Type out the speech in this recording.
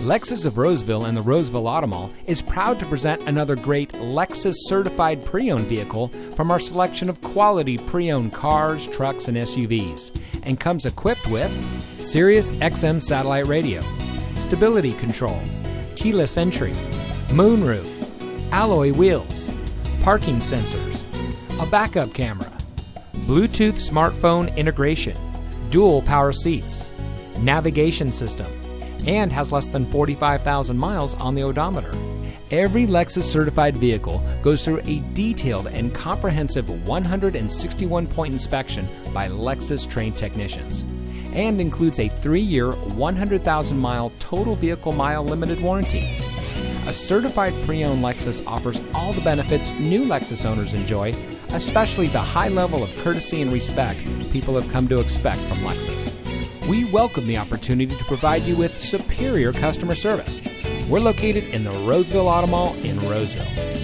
Lexus of Roseville and the Roseville Auto Mall is proud to present another great Lexus certified pre-owned vehicle from our selection of quality pre-owned cars, trucks, and SUVs, and comes equipped with Sirius XM satellite radio, stability control, keyless entry, moonroof, alloy wheels, parking sensors, a backup camera, Bluetooth smartphone integration, dual power seats, navigation system, and has less than 45,000 miles on the odometer. Every Lexus certified vehicle goes through a detailed and comprehensive 161-point inspection by Lexus-trained technicians, and includes a 3-year, 100,000-mile total vehicle mile limited warranty. A certified pre-owned Lexus offers all the benefits new Lexus owners enjoy, especially the high level of courtesy and respect people have come to expect from Lexus. We welcome the opportunity to provide you with superior customer service. We're located in the Roseville Auto Mall in Roseville.